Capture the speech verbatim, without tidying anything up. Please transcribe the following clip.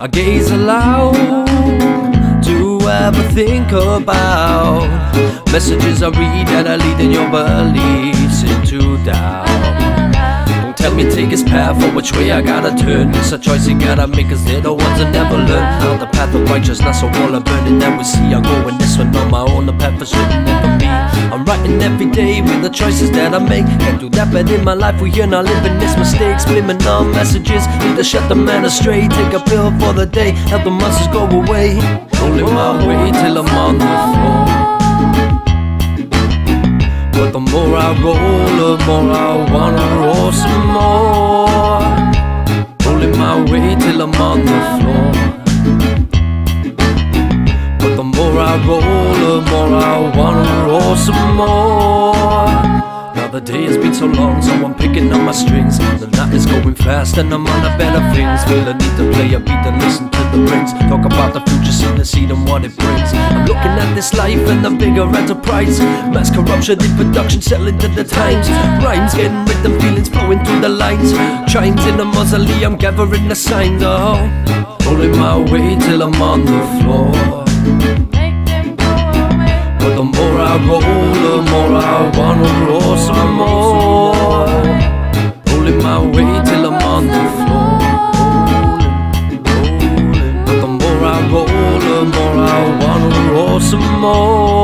I gaze aloud, do I ever think about messages I read that are leading your beliefs into doubt? Don't tell me take this path or which way I gotta turn. It's a choice you gotta make, cause they're the ones that never learn. On the path of righteousness, a wall of burning that we see. I'm going this one on my own, the path is written in for me. I'm writing every day with the choices that I make. Can't do that, but in my life we are not living this mistakes. Blaming on messages, either shut the man astray. Take a pill for the day, help the monsters go away. Rolling my way till I'm on the floor. But the more I roll, the more I wanna roll some more. Rolling my way till I'm on the floor. But the more I roll, the more I wanna roll some more. The day has been so long, so I'm picking up my strings. The night is going fast and I'm on a better things. Feel I need to play a beat and listen to the rings. Talk about the future, see the seed and what it brings. I'm looking at this life and the bigger enterprise. Mass corruption in production, selling to the times. Rhymes getting written, feelings flowing through the lines. Chimes in the mausoleum, gathering the signs. Oh, rolling my way till I'm on the floor. But the more I roll, the more I wanna roll some more. Rolling my way till I'm on the floor. Rolling, rolling. But the more I roll, the more I wanna roll some more.